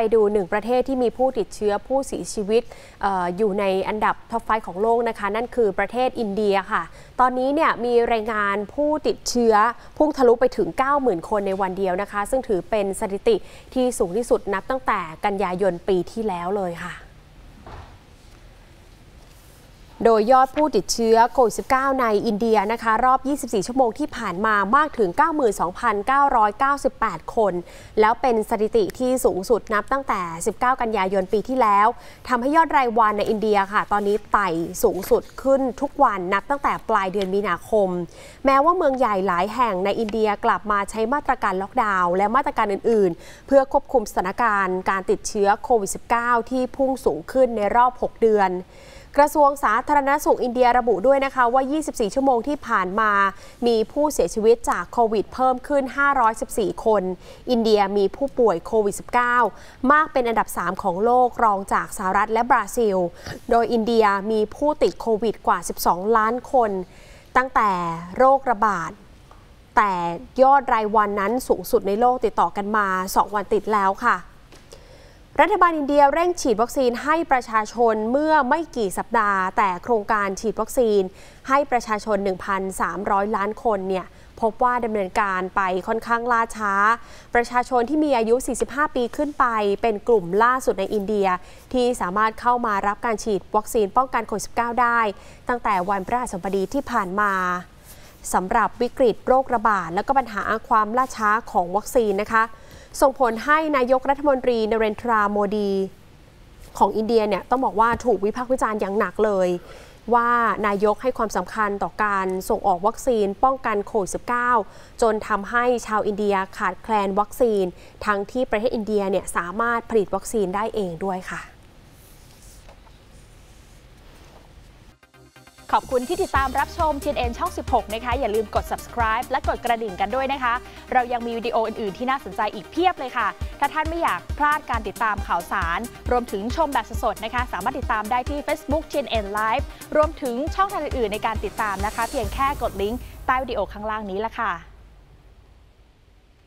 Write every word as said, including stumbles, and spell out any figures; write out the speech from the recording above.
ไปดูหนึ่งประเทศที่มีผู้ติดเชื้อผู้เสียชีวิต อ, อยู่ในอันดับท็อปไฟของโลกนะคะนั่นคือประเทศอินเดียค่ะตอนนี้เนี่ยมีรายงานผู้ติดเชื้อพุ่งทะลุไปถึง เก้าหมื่น คนในวันเดียวนะคะซึ่งถือเป็นสถิติที่สูงที่สุดนับตั้งแต่กันยายนปีที่แล้วเลยค่ะโดยยอดผู้ติดเชื้อโควิด สิบเก้า ในอินเดียนะคะรอบ ยี่สิบสี่ ชั่วโมงที่ผ่านมามากถึง เก้าหมื่นสองพันเก้าร้อยเก้าสิบแปด คนแล้วเป็นสถิติที่สูงสุดนับตั้งแต่ สิบเก้า กันยายนปีที่แล้วทำให้ยอดรายวันในอินเดียค่ะตอนนี้ไต่สูงสุดขึ้นทุกวันนับตั้งแต่ปลายเดือนมีนาคมแม้ว่าเมืองใหญ่หลายแห่งในอินเดียกลับมาใช้มาตรการล็อกดาวน์และมาตรการอื่นๆเพื่อควบคุมสถานการณ์การติดเชื้อโควิด สิบเก้า ที่พุ่งสูงขึ้นในรอบ หก เดือนกระทรวงสาธารณสุขอินเดียระบุด้วยนะคะว่า ยี่สิบสี่ ชั่วโมงที่ผ่านมามีผู้เสียชีวิตจากโควิดเพิ่มขึ้น ห้าร้อยสิบสี่ คนอินเดียมีผู้ป่วยโควิด สิบเก้า มากเป็นอันดับ สาม ของโลกรองจากสหรัฐและบราซิลโดยอินเดียมีผู้ติดโควิดกว่า สิบสอง ล้านคนตั้งแต่โรคระบาดแต่ยอดรายวันนั้นสูงสุดในโลกติดต่อกันมา สอง วันติดแล้วค่ะรัฐบาลอินเดียเร่งฉีดวัคซีนให้ประชาชนเมื่อไม่กี่สัปดาห์แต่โครงการฉีดวัคซีนให้ประชาชน หนึ่งพันสามร้อย ล้านคนเนี่ยพบว่าดำเนินการไปค่อนข้างล่าช้าประชาชนที่มีอายุสี่สิบห้าปีขึ้นไปเป็นกลุ่มล่าสุดในอินเดียที่สามารถเข้ามารับการฉีดวัคซีนป้องกันโควิด สิบเก้า ได้ตั้งแต่วันพฤหัสบดีที่ผ่านมาสำหรับวิกฤตโรคระบาดและก็ปัญหาความล่าช้าของวัคซีนนะคะส่งผลให้นายกรัฐมนตรีนเรนทราโมดีของอินเดียเนี่ยต้องบอกว่าถูกวิพากษ์วิจารณ์อย่างหนักเลยว่านายกให้ความสำคัญต่อการส่งออกวัคซีนป้องกันโควิด สิบเก้า จนทำให้ชาวอินเดียขาดแคลนวัคซีนทั้งที่ประเทศอินเดียเนี่ยสามารถผลิตวัคซีนได้เองด้วยค่ะขอบคุณที่ติดตามรับชม ที เอ็น เอ็น ช่อง สิบหก นะคะอย่าลืมกด subscribe และกดกระดิ่งกันด้วยนะคะเรายังมีวิดีโออื่นๆที่น่าสนใจอีกเพียบเลยค่ะถ้าท่านไม่อยากพลาดการติดตามข่าวสารรวมถึงชมแบบสดๆนะคะสามารถติดตามได้ที่ Facebook ที เอ็น เอ็น Live รวมถึงช่องทางอื่นๆในการติดตามนะคะเพียงแค่กดลิงก์ใต้วิดีโอข้างล่างนี้ละค่ะ